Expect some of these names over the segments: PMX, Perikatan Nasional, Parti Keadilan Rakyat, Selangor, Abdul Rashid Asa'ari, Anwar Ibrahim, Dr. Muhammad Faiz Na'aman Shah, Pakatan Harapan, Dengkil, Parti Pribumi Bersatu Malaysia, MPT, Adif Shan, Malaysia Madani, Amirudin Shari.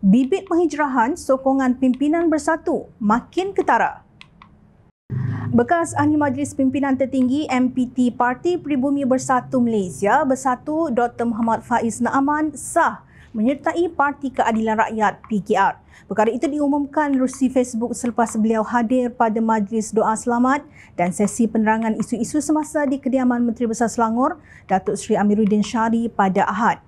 bibit penghijrahan sokongan pimpinan bersatu makin ketara. Bekas Ahli Majlis Pimpinan Tertinggi MPT Parti Pribumi Bersatu Malaysia Bersatu Dr. Muhammad Faiz Na'aman Shah menyertai Parti Keadilan Rakyat PKR. Perkara itu diumumkan melalui Facebook selepas beliau hadir pada Majlis Doa Selamat dan sesi penerangan isu-isu semasa di kediaman Menteri Besar Selangor, Datuk Seri Amirudin Shari pada Ahad.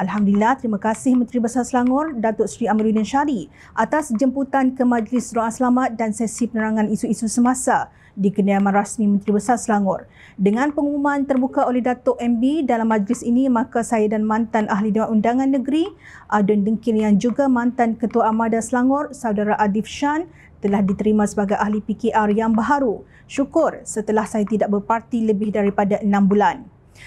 Alhamdulillah, terima kasih Menteri Besar Selangor Datuk Seri Amirudin Shari atas jemputan ke Majlis Doa Selamat dan sesi penerangan isu-isu semasa di kediaman rasmi Menteri Besar Selangor. Dengan pengumuman terbuka oleh Datuk MB dalam majlis ini, maka saya dan mantan Ahli Dewan Undangan Negeri Adun Dengkil yang juga mantan Ketua Armada Selangor, Saudara Adif Shan, telah diterima sebagai Ahli PKR yang baharu. Syukur setelah saya tidak berparti lebih daripada 6 bulan.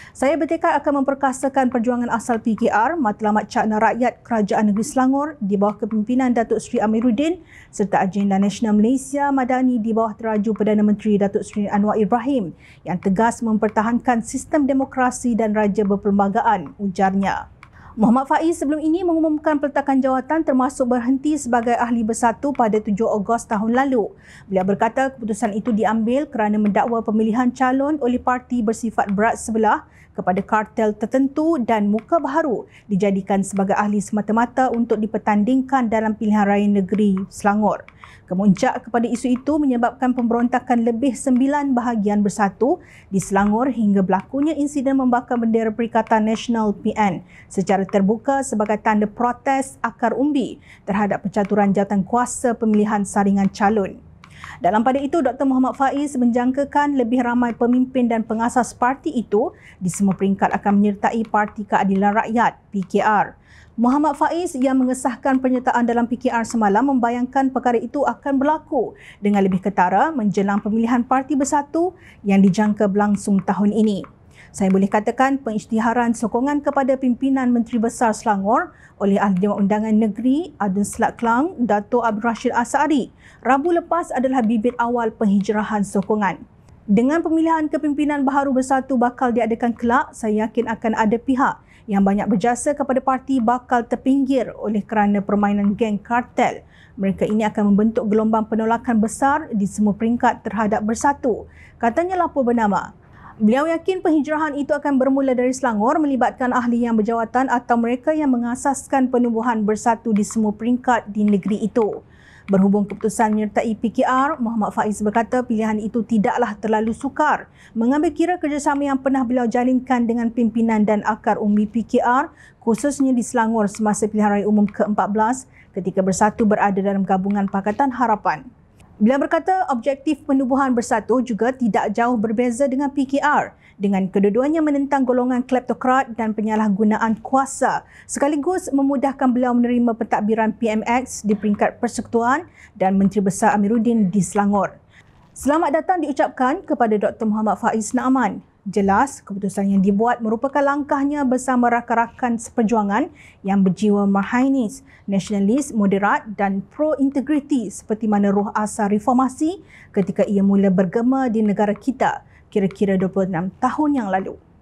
Saya bertekad akan memperkasakan perjuangan asal PKR, matlamat cakna rakyat Kerajaan Negeri Selangor di bawah kepimpinan Datuk Seri Amirudin serta agenda nasional Malaysia Madani di bawah teraju Perdana Menteri Datuk Seri Anwar Ibrahim yang tegas mempertahankan sistem demokrasi dan raja berperlembagaan, ujarnya. Muhammad Faiz sebelum ini mengumumkan peletakan jawatan termasuk berhenti sebagai Ahli Bersatu pada 7 Ogos tahun lalu. Beliau berkata keputusan itu diambil kerana mendakwa pemilihan calon oleh parti bersifat berat sebelah kepada kartel tertentu dan muka baharu dijadikan sebagai ahli semata-mata untuk dipertandingkan dalam pilihan raya negeri Selangor. Kemuncak kepada isu itu menyebabkan pemberontakan lebih 9 bahagian bersatu di Selangor hingga berlakunya insiden membakar bendera Perikatan Nasional PN secara terbuka sebagai tanda protes akar umbi terhadap pencaturan jawatankuasa pemilihan saringan calon. Dalam pada itu, Dr. Muhammad Faiz menjangkakan lebih ramai pemimpin dan pengasas parti itu di semua peringkat akan menyertai Parti Keadilan Rakyat (PKR). Muhammad Faiz yang mengesahkan penyertaan dalam PKR semalam membayangkan perkara itu akan berlaku dengan lebih ketara menjelang pemilihan Parti Bersatu yang dijangka berlangsung tahun ini. Saya boleh katakan pengisytiharan sokongan kepada pimpinan Menteri Besar Selangor oleh Ahli Dewan Undangan Negeri Adun Selat Kelang, Dato' Abdul Rashid Asa'ari Rabu lepas adalah bibit awal penghijrahan sokongan. Dengan pemilihan kepimpinan baharu bersatu bakal diadakan kelak, saya yakin akan ada pihak yang banyak berjasa kepada parti bakal terpinggir oleh kerana permainan geng kartel. Mereka ini akan membentuk gelombang penolakan besar di semua peringkat terhadap bersatu, katanya lapor bernama. Beliau yakin penghijrahan itu akan bermula dari Selangor melibatkan ahli yang berjawatan atau mereka yang mengasaskan penubuhan bersatu di semua peringkat di negeri itu. Berhubung keputusan menyertai PKR, Muhammad Faiz berkata pilihan itu tidaklah terlalu sukar mengambil kira kerjasama yang pernah beliau jalinkan dengan pimpinan dan akar umbi PKR khususnya di Selangor semasa pilihan raya umum ke-14 ketika bersatu berada dalam gabungan Pakatan Harapan. Beliau berkata objektif penubuhan bersatu juga tidak jauh berbeza dengan PKR dengan kedua-duanya menentang golongan kleptokrat dan penyalahgunaan kuasa sekaligus memudahkan beliau menerima pentadbiran PMX di peringkat persekutuan dan Menteri Besar Amirudin di Selangor. Selamat datang diucapkan kepada Dr. Muhammad Faiz Na'aman. Jelas keputusan yang dibuat merupakan langkahnya bersama rakan-rakan seperjuangan yang berjiwa marhainis, nasionalis, moderat dan pro-integriti seperti mana roh asal reformasi ketika ia mula bergema di negara kita kira-kira 26 tahun yang lalu.